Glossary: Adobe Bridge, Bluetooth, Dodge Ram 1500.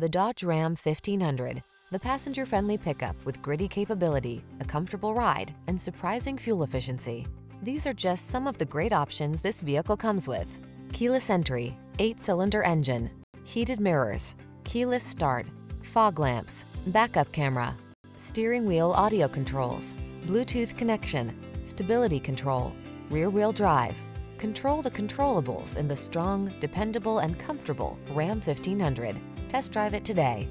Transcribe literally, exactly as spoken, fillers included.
The Dodge Ram fifteen hundred, the passenger-friendly pickup with gritty capability, a comfortable ride, and surprising fuel efficiency. These are just some of the great options this vehicle comes with: keyless entry, eight-cylinder engine, heated mirrors, keyless start, fog lamps, backup camera, steering wheel audio controls, Bluetooth connection, stability control, rear-wheel drive. Control the controllables in the strong, dependable, and comfortable Ram fifteen hundred. Test drive it today.